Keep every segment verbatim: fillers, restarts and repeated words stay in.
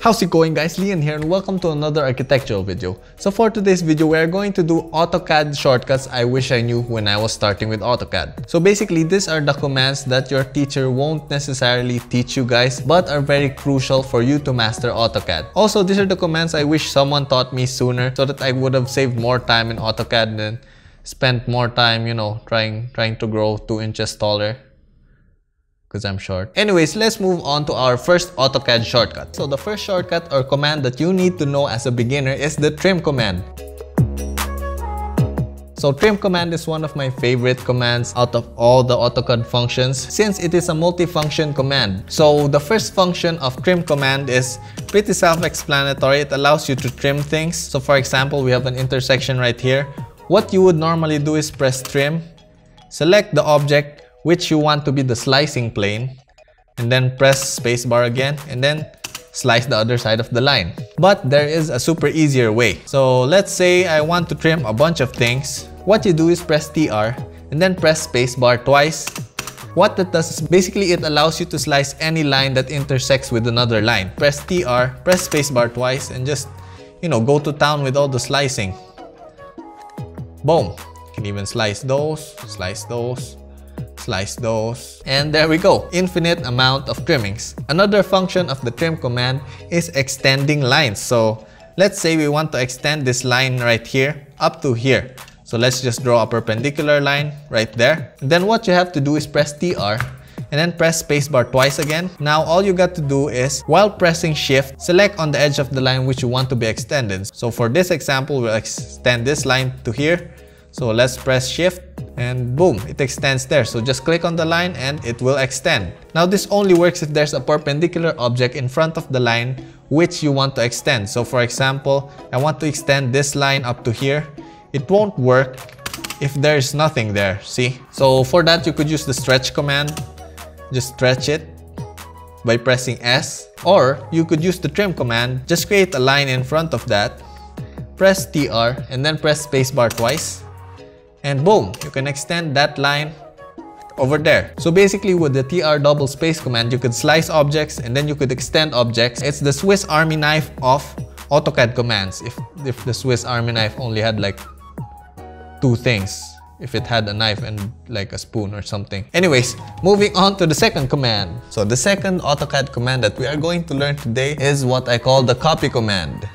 How's it going, guys? Leon here and welcome to another architectural video. So for today's video, we are going to do AutoCAD shortcuts I wish I knew when I was starting with AutoCAD. So basically, these are the commands that your teacher won't necessarily teach you guys, but are very crucial for you to master AutoCAD. Also, these are the commands I wish someone taught me sooner so that I would have saved more time in AutoCAD and spent more time, you know, trying, trying to grow two inches taller. Because I'm short. Anyways, let's move on to our first AutoCAD shortcut. So the first shortcut or command that you need to know as a beginner is the trim command. So trim command is one of my favorite commands out of all the AutoCAD functions since it is a multi-function command. So the first function of trim command is pretty self-explanatory. It allows you to trim things. So for example, we have an intersection right here. What you would normally do is press trim, select the object which you want to be the slicing plane, and then press spacebar again, and then slice the other side of the line. But there is a super easier way. So let's say I want to trim a bunch of things. What you do is press T R, and then press spacebar twice. What that does is basically it allows you to slice any line that intersects with another line. Press T R, press spacebar twice, and just, you know, go to town with all the slicing. Boom. You can even slice those, slice those. Slice those, and there we go, infinite amount of trimmings. Another function of the trim command is extending lines. So let's say we want to extend this line right here up to here. So let's just draw a perpendicular line right there. And then what you have to do is press T R and then press spacebar twice again. Now all you got to do is, while pressing shift, select on the edge of the line which you want to be extended. So for this example, we'll extend this line to here. So let's press shift and boom, it extends there. So just click on the line and it will extend. Now this only works if there's a perpendicular object in front of the line which you want to extend. So for example, I want to extend this line up to here. It won't work if there's nothing there, see? So for that, you could use the stretch command. Just stretch it by pressing S. Or you could use the trim command. Just create a line in front of that. Press T R and then press spacebar twice. And boom, you can extend that line over there. So basically with the T R double space command, you could slice objects and then you could extend objects. It's the Swiss Army knife of AutoCAD commands. If, if the Swiss Army knife only had like two things. If it had a knife and like a spoon or something. Anyways, moving on to the second command. So the second AutoCAD command that we are going to learn today is what I call the copy command.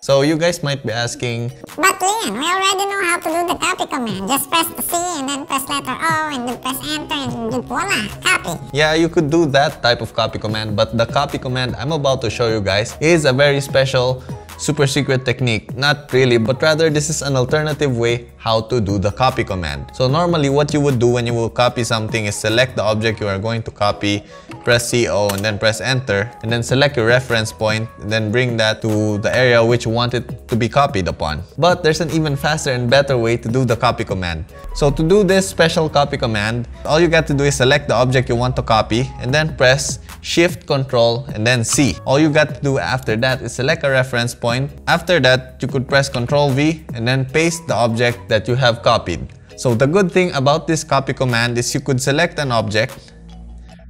So you guys might be asking, but Leon, we already know how to do the copy command. Just press the C and then press letter O and then press enter and voila, copy. Yeah, you could do that type of copy command, but the copy command I'm about to show you guys is a very special super secret technique. Not really, but rather this is an alternative way how to do the copy command. So normally what you would do when you will copy something is select the object you are going to copy, press C O and then press enter, and then select your reference point and then bring that to the area which you want it to be copied upon. But there's an even faster and better way to do the copy command. So to do this special copy command, all you got to do is select the object you want to copy and then press shift control and then C. All you got to do after that is select a reference point. After that, you could press control V and then paste the object that you have copied. So the good thing about this copy command is you could select an object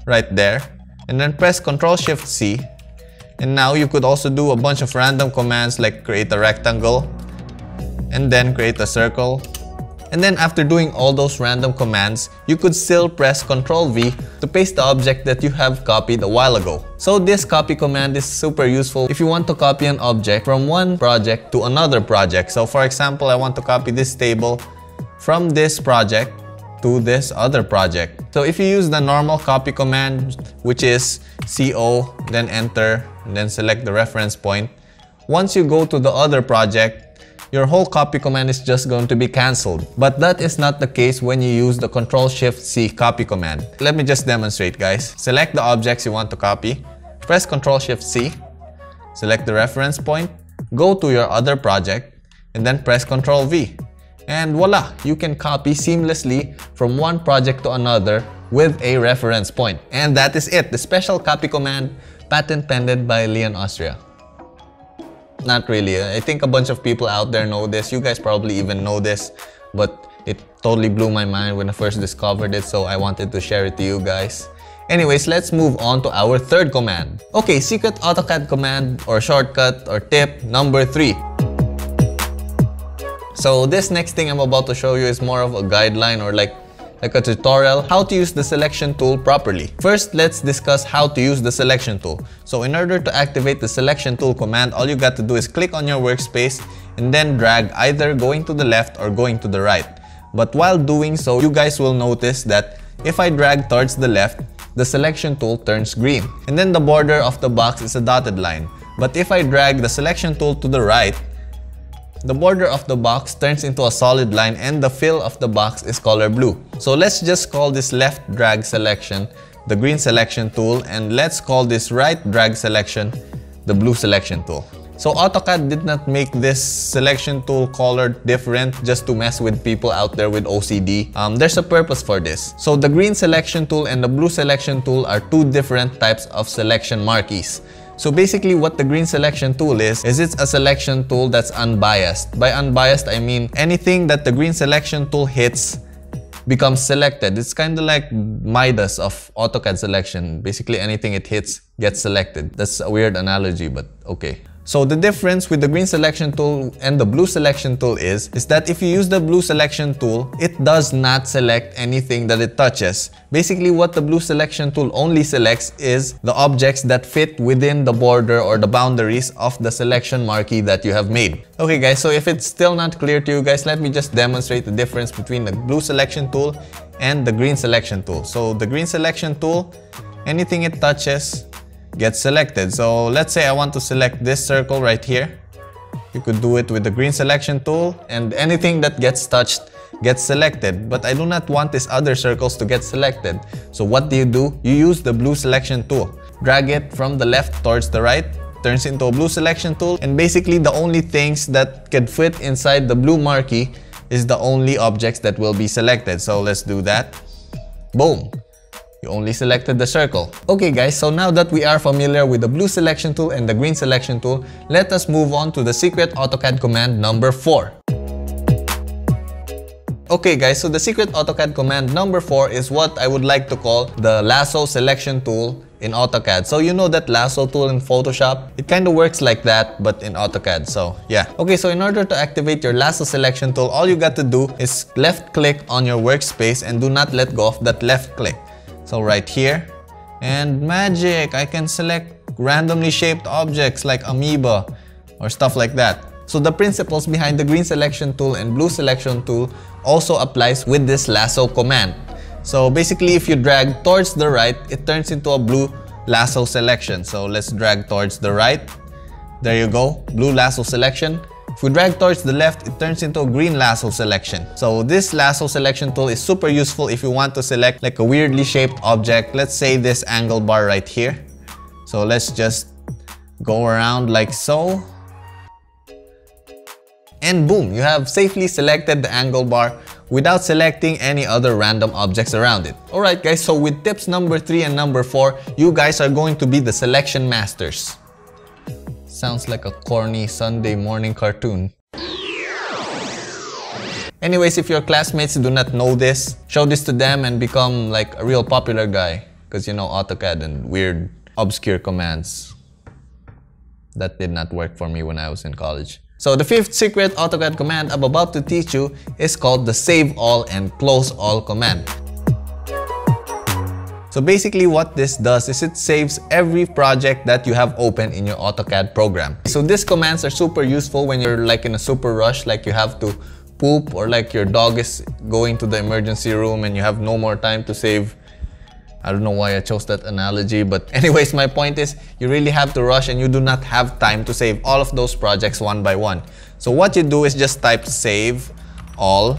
right there and then press control shift C. And now you could also do a bunch of random commands like create a rectangle and then create a circle. And then after doing all those random commands, you could still press control V to paste the object that you have copied a while ago. So this copy command is super useful if you want to copy an object from one project to another project. So for example, I want to copy this table from this project to this other project. So if you use the normal copy command, which is C O, then enter, and then select the reference point, once you go to the other project, your whole copy command is just going to be cancelled. But that is not the case when you use the control shift C copy command. Let me just demonstrate, guys. Select the objects you want to copy. Press control shift C. Select the reference point. Go to your other project. And then press control V. And voila! You can copy seamlessly from one project to another with a reference point. And that is it. The special copy command, patent pended by Leon Austria. Not really. I think a bunch of people out there know this. You guys probably even know this, but it totally blew my mind when I first discovered it, so I wanted to share it to you guys. Anyways, let's move on to our third command. Okay, secret AutoCAD command or shortcut or tip number three. So this next thing I'm about to show you is more of a guideline or like like a tutorial how to use the selection tool properly. First, let's discuss how to use the selection tool. So in order to activate the selection tool command, all you got to do is click on your workspace and then drag, either going to the left or going to the right. But while doing so, you guys will notice that if I drag towards the left, the selection tool turns green. And then the border of the box is a dotted line. But if I drag the selection tool to the right, the border of the box turns into a solid line and the fill of the box is color blue. So let's just call this left drag selection the green selection tool, and let's call this right drag selection the blue selection tool. So AutoCAD did not make this selection tool color different just to mess with people out there with O C D. Um, there's a purpose for this. So the green selection tool and the blue selection tool are two different types of selection marquees. So basically what the green selection tool is, is it's a selection tool that's unbiased. By unbiased, I mean anything that the green selection tool hits becomes selected. It's kind of like Midas of AutoCAD selection. Basically anything it hits gets selected. That's a weird analogy, but okay. So the difference with the green selection tool and the blue selection tool is, is that if you use the blue selection tool, it does not select anything that it touches. Basically, what the blue selection tool only selects is the objects that fit within the border or the boundaries of the selection marquee that you have made. Okay guys, so if it's still not clear to you guys, let me just demonstrate the difference between the blue selection tool and the green selection tool. So the green selection tool, anything it touches gets selected. So let's say I want to select this circle right here. You could do it with the green selection tool, and anything that gets touched gets selected. But I do not want these other circles to get selected. So what do you do? You use the blue selection tool. Drag it from the left towards the right, turns into a blue selection tool, and basically the only things that could fit inside the blue marquee is the only objects that will be selected. So let's do that. Boom! You only selected the circle. Okay guys, so now that we are familiar with the blue selection tool and the green selection tool, let us move on to the secret AutoCAD command number four. Okay guys, so the secret AutoCAD command number four is what I would like to call the lasso selection tool in AutoCAD. So you know that lasso tool in Photoshop? It kind of works like that, but in AutoCAD, so yeah. Okay, so in order to activate your lasso selection tool, all you got to do is left click on your workspace and do not let go of that left click. So right here, and magic, I can select randomly shaped objects like amoeba or stuff like that. So the principles behind the green selection tool and blue selection tool also applies with this lasso command. So basically if you drag towards the right, it turns into a blue lasso selection. So let's drag towards the right. There you go, blue lasso selection. If we drag towards the left, it turns into a green lasso selection. So this lasso selection tool is super useful if you want to select like a weirdly shaped object. Let's say this angle bar right here. So let's just go around like so. And boom, you have safely selected the angle bar without selecting any other random objects around it. Alright guys, so with tips number three and number four, you guys are going to be the selection masters. Sounds like a corny Sunday morning cartoon. Anyways, if your classmates do not know this, show this to them and become like a real popular guy. Because you know AutoCAD and weird, obscure commands. That did not work for me when I was in college. So the fifth secret AutoCAD command I'm about to teach you is called the save all and close all command. So basically what this does is it saves every project that you have open in your AutoCAD program. So these commands are super useful when you're like in a super rush, like you have to poop or like your dog is going to the emergency room and you have no more time to save. I don't know why I chose that analogy, but anyways, my point is you really have to rush and you do not have time to save all of those projects one by one. So what you do is just type save all.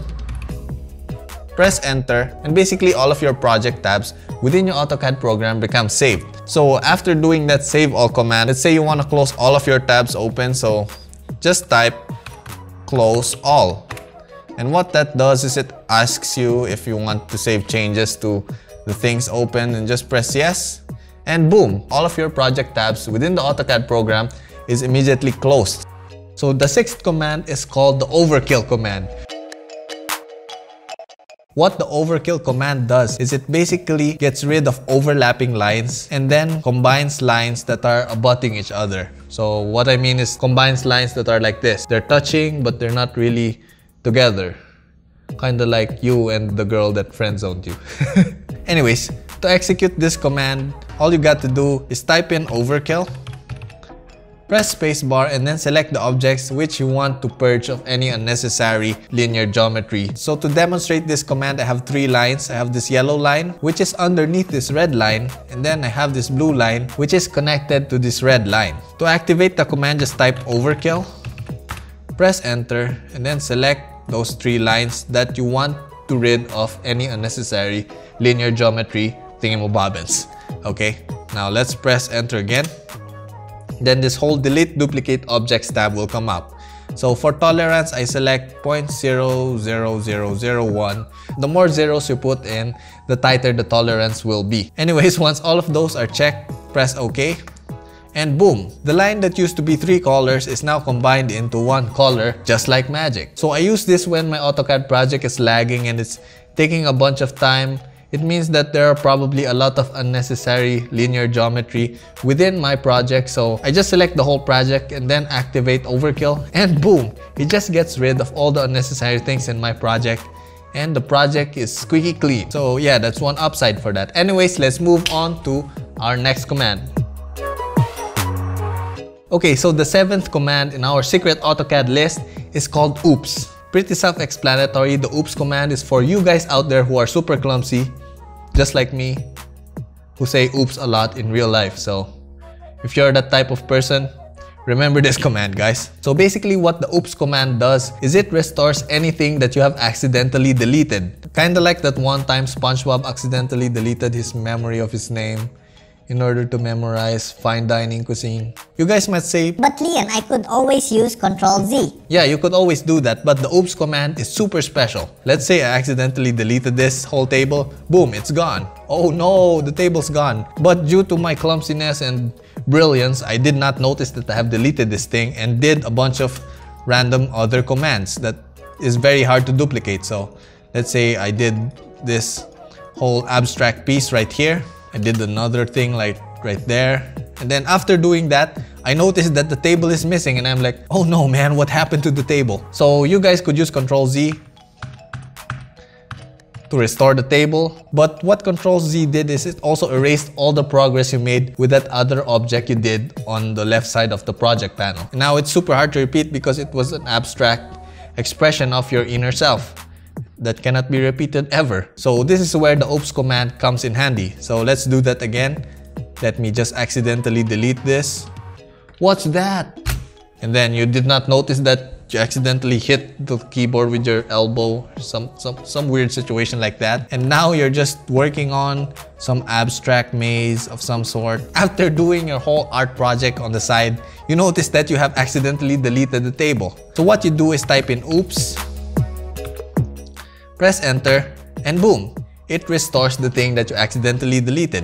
Press enter, and basically all of your project tabs within your AutoCAD program become saved. So after doing that save all command, let's say you want to close all of your tabs open, so just type close all. And what that does is it asks you if you want to save changes to the things open, and just press yes, and boom, all of your project tabs within the AutoCAD program is immediately closed. So the sixth command is called the overkill command. What the overkill command does is it basically gets rid of overlapping lines and then combines lines that are abutting each other. So what I mean is combines lines that are like this. They're touching but they're not really together. Kind of like you and the girl that friend zoned you. Anyways, to execute this command, all you got to do is type in overkill, press spacebar, and then select the objects which you want to purge of any unnecessary linear geometry. So to demonstrate this command, I have three lines. I have this yellow line, which is underneath this red line, and then I have this blue line, which is connected to this red line. To activate the command, just type overkill, press enter, and then select those three lines that you want to rid of any unnecessary linear geometry thingamabobbins. Okay, now let's press enter again. Then this whole delete duplicate objects tab will come up. So for tolerance, I select zero point zero zero zero zero one. The more zeros you put in, the tighter the tolerance will be. Anyways, once all of those are checked, press OK. And boom! The line that used to be three colors is now combined into one color, just like magic. So I use this when my AutoCAD project is lagging and it's taking a bunch of time. It means that there are probably a lot of unnecessary linear geometry within my project, so I just select the whole project and then activate overkill, and boom! It just gets rid of all the unnecessary things in my project, and the project is squeaky clean. So yeah, that's one upside for that. Anyways, let's move on to our next command. Okay, so the seventh command in our secret AutoCAD list is called oops. Pretty self-explanatory. The oops command is for you guys out there who are super clumsy, just like me, who say oops a lot in real life. So if you're that type of person, remember this command, guys. So basically what the oops command does is it restores anything that you have accidentally deleted. Kinda like that one time SpongeBob accidentally deleted his memory of his name in order to memorize fine dining cuisine. You guys might say, but Leon, I could always use control Z. Yeah, you could always do that, but the oops command is super special. Let's say I accidentally deleted this whole table. Boom, it's gone. Oh no, the table's gone. But due to my clumsiness and brilliance, I did not notice that I have deleted this thing and did a bunch of random other commands that is very hard to duplicate. So let's say I did this whole abstract piece right here. I did another thing like right there, and then after doing that, I noticed that the table is missing, and I'm like, oh no man, what happened to the table? So you guys could use control Z to restore the table, but what control Z did is it also erased all the progress you made with that other object you did on the left side of the project panel. Now it's super hard to repeat because it was an abstract expression of your inner self that cannot be repeated ever. So this is where the oops command comes in handy. So let's do that again. Let me just accidentally delete this. What's that? And then you did not notice that you accidentally hit the keyboard with your elbow, some, some, some weird situation like that. And now you're just working on some abstract maze of some sort. After doing your whole art project on the side, you notice that you have accidentally deleted the table. So what you do is type in oops, press enter, and boom! It restores the thing that you accidentally deleted.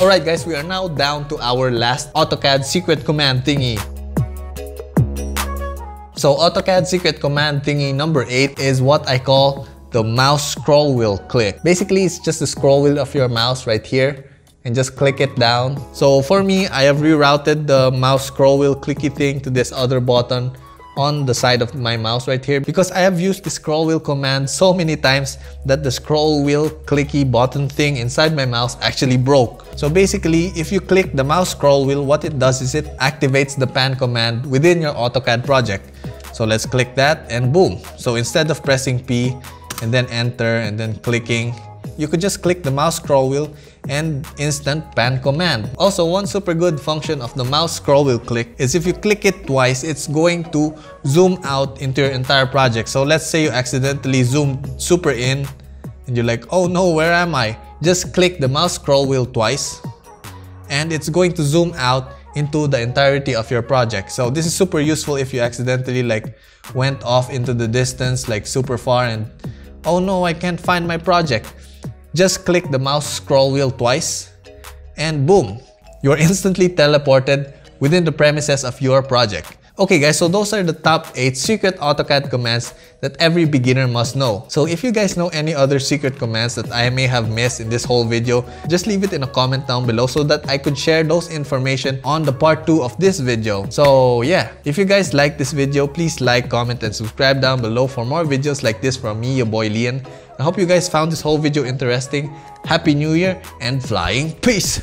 Alright guys, we are now down to our last AutoCAD secret command thingy. So AutoCAD secret command thingy number eight is what I call the mouse scroll wheel click. Basically, it's just the scroll wheel of your mouse right here, and just click it down. So for me, I have rerouted the mouse scroll wheel clicky thing to this other button on the side of my mouse right here, because I have used the scroll wheel command so many times that the scroll wheel clicky button thing inside my mouse actually broke. So basically, if you click the mouse scroll wheel, what it does is it activates the pan command within your AutoCAD project. So let's click that, and boom! So instead of pressing P and then enter and then clicking, you could just click the mouse scroll wheel and instant pan command. Also, one super good function of the mouse scroll wheel click is if you click it twice, it's going to zoom out into your entire project. So let's say you accidentally zoomed super in and you're like, oh no, where am I? Just click the mouse scroll wheel twice and it's going to zoom out into the entirety of your project. So this is super useful if you accidentally like went off into the distance like super far and oh no, I can't find my project. Just click the mouse scroll wheel twice and boom! You're instantly teleported within the premises of your project. Okay guys, so those are the top eight secret AutoCAD commands that every beginner must know. So if you guys know any other secret commands that I may have missed in this whole video, just leave it in a comment down below so that I could share those information on the part two of this video. So yeah, if you guys like this video, please like, comment, and subscribe down below for more videos like this from me, your boy Leon. I hope you guys found this whole video interesting. Happy New Year and flying peace!